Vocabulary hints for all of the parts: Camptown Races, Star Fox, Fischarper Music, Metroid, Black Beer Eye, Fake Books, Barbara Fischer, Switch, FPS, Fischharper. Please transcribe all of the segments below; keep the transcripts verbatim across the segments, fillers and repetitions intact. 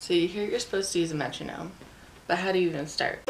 So you hear you're supposed to use a metronome, but how do you even start?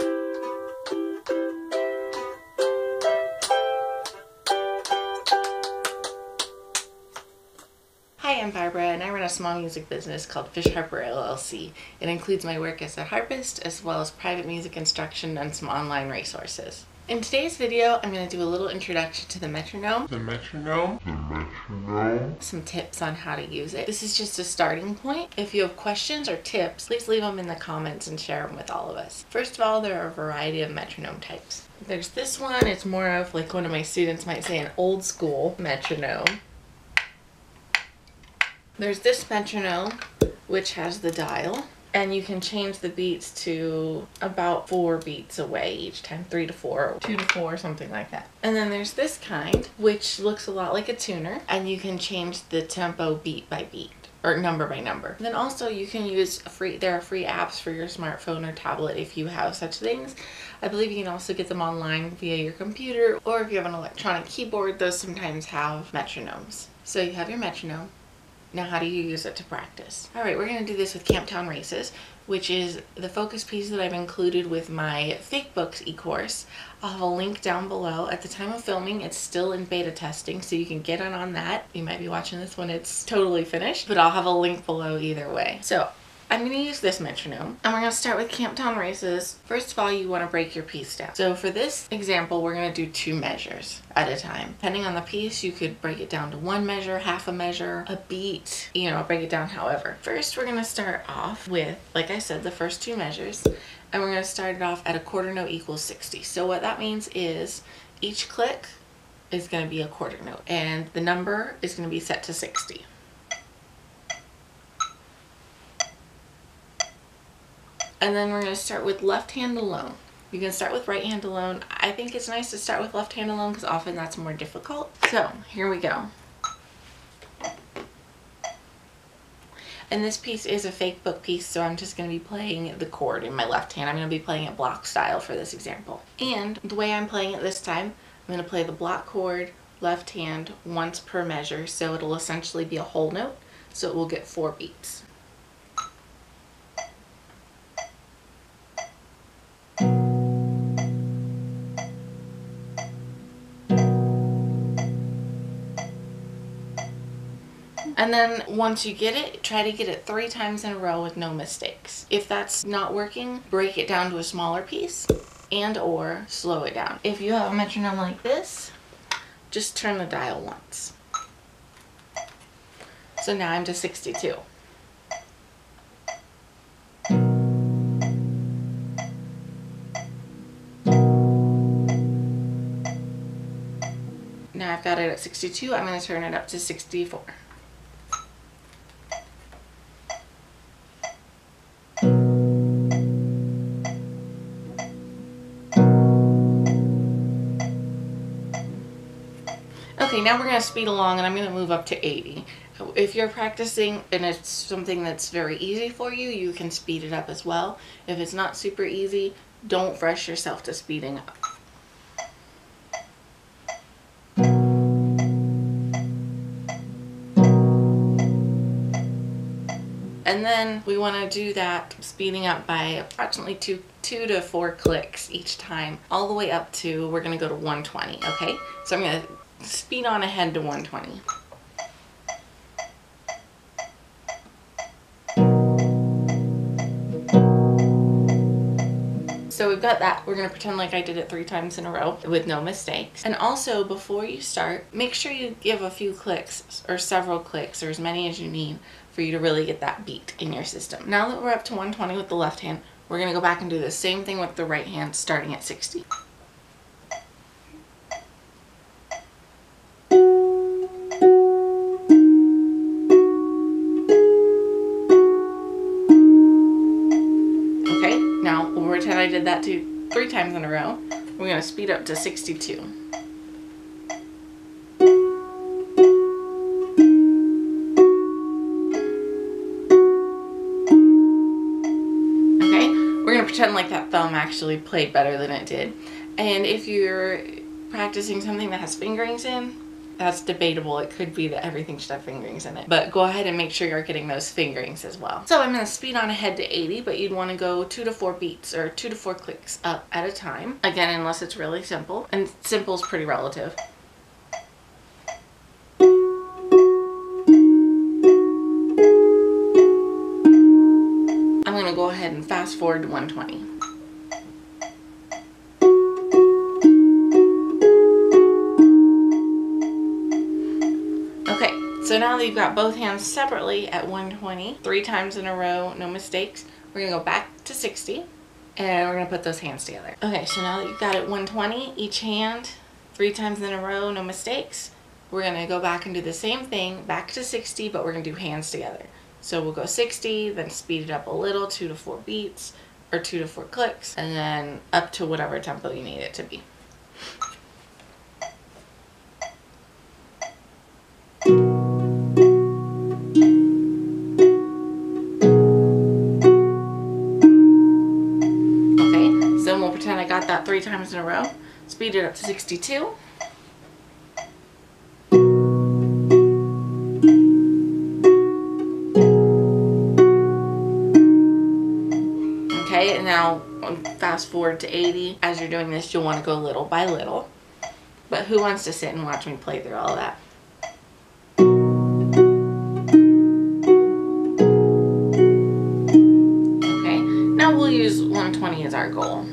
Hi, I'm Barbara and I run a small music business called Fischarper L L C. It includes my work as a harpist as well as private music instruction and some online resources. In today's video, I'm going to do a little introduction to the metronome. The metronome. The metronome. Some tips on how to use it. This is just a starting point. If you have questions or tips, please leave them in the comments and share them with all of us. First of all, there are a variety of metronome types. There's this one. It's more of, like one of my students might say, an old school metronome. There's this metronome, which has the dial. And you can change the beats to about four beats away each time, three to four, or two to four, something like that. And then there's this kind, which looks a lot like a tuner, and you can change the tempo beat by beat, or number by number. Then also you can use free, there are free apps for your smartphone or tablet if you have such things. I believe you can also get them online via your computer, or if you have an electronic keyboard, those sometimes have metronomes. So you have your metronome. Now, how do you use it to practice? All right, we're going to do this with Camptown Races, which is the focus piece that I've included with my Fake Books e-course. I'll have a link down below. At the time of filming, it's still in beta testing, so you can get in on that. You might be watching this when it's totally finished, but I'll have a link below either way. So I'm going to use this metronome, and we're going to start with Camptown Races. First of all, you want to break your piece down. So for this example, we're going to do two measures at a time. Depending on the piece, you could break it down to one measure, half a measure, a beat, you know, break it down however. First, we're going to start off with, like I said, the first two measures, and we're going to start it off at a quarter note equals sixty. So what that means is each click is going to be a quarter note, and the number is going to be set to sixty. And then we're going to start with left hand alone. You can start with right hand alone. I think it's nice to start with left hand alone because often that's more difficult. So here we go. And this piece is a fake book piece, so I'm just going to be playing the chord in my left hand. I'm going to be playing it block style for this example. And the way I'm playing it this time, I'm going to play the block chord left hand once per measure, so it'll essentially be a whole note, so it will get four beats. And then once you get it, try to get it three times in a row with no mistakes. If that's not working, break it down to a smaller piece and or slow it down. If you have a metronome like this, just turn the dial once. So now I'm to sixty-two. Now I've got it at sixty-two, I'm going to turn it up to sixty-four. Okay, now we're going to speed along and I'm going to move up to eighty. If you're practicing and it's something that's very easy for you, you can speed it up as well. If it's not super easy, don't rush yourself to speeding up. And then we want to do that speeding up by approximately two, two to four clicks each time, all the way up to, we're going to go to one twenty, okay? So I'm going to speed on ahead to one twenty. So we've got that. We're going to pretend like I did it three times in a row with no mistakes. And also, before you start, make sure you give a few clicks or several clicks or as many as you need for you to really get that beat in your system. Now that we're up to one twenty with the left hand, we're going to go back and do the same thing with the right hand, starting at sixty. I did that too three times in a row. We're going to speed up to sixty-two. Okay, we're going to pretend like that thumb actually played better than it did. And if you're practicing something that has fingerings in, That's debatable. It could be that everything should have fingerings in it, but go ahead and make sure you're getting those fingerings as well. So I'm going to speed on ahead to eighty, but you'd want to go two to four beats or two to four clicks up at a time. Again, unless it's really simple, and simple is pretty relative. I'm going to go ahead and fast forward to one twenty. So now that you've got both hands separately at one twenty, three times in a row, no mistakes, we're gonna go back to sixty and we're gonna put those hands together. Okay, so now that you've got it one twenty, each hand, three times in a row, no mistakes, we're gonna go back and do the same thing, back to sixty, but we're gonna do hands together. So we'll go sixty, then speed it up a little, two to four beats, or two to four clicks, and then up to whatever tempo you need it to be. That three times in a row, speed it up to sixty-two. Okay, and now fast forward to eighty. As you're doing this, you'll want to go little by little, but who wants to sit and watch me play through all that? Okay, now we'll use one twenty as our goal.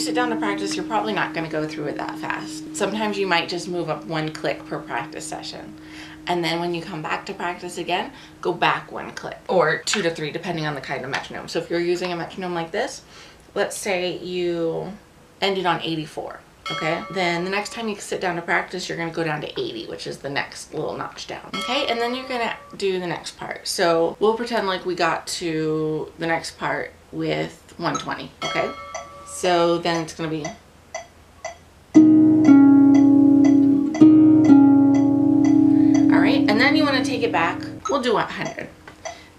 Sit down to practice, you're probably not going to go through it that fast. Sometimes you might just move up one click per practice session, and then when you come back to practice again, go back one click or two to three depending on the kind of metronome. So if you're using a metronome like this, let's say you ended on eighty-four, okay, then the next time you sit down to practice, you're going to go down to eighty, which is the next little notch down, okay, and then you're going to do the next part. So we'll pretend like we got to the next part with one twenty, okay. So then it's going to be, all right, and then you want to take it back. We'll do one hundred.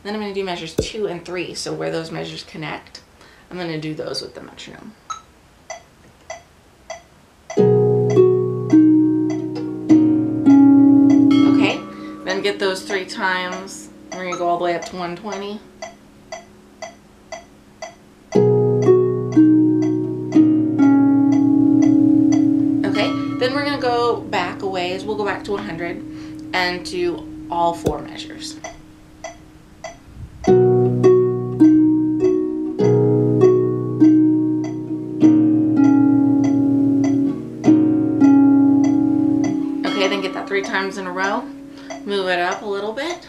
Then I'm going to do measures two and three. So where those measures connect, I'm going to do those with the metronome. Okay, then get those three times. We're going to go all the way up to one twenty. Go back a ways, we'll go back to one hundred and do all four measures. Okay, then get that three times in a row, move it up a little bit.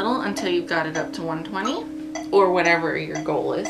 Until you've got it up to one twenty or whatever your goal is.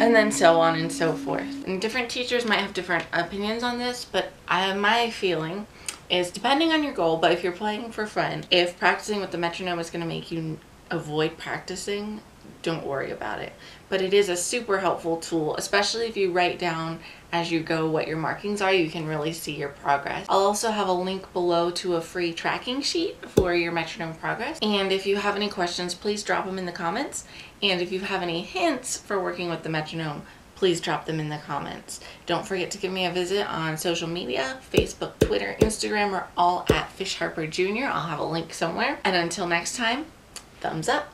And then so on and so forth. And different teachers might have different opinions on this, but I, my feeling is, depending on your goal, but if you're playing for fun, if practicing with the metronome is going to make you avoid practicing, don't worry about it. But it is a super helpful tool, especially if you write down as you go what your markings are, you can really see your progress. I'll also have a link below to a free tracking sheet for your metronome progress. And if you have any questions, please drop them in the comments. And if you have any hints for working with the metronome, please drop them in the comments. Don't forget to give me a visit on social media, Facebook, Twitter, Instagram, or all at Fischharper Junior I'll have a link somewhere. And until next time, thumbs up.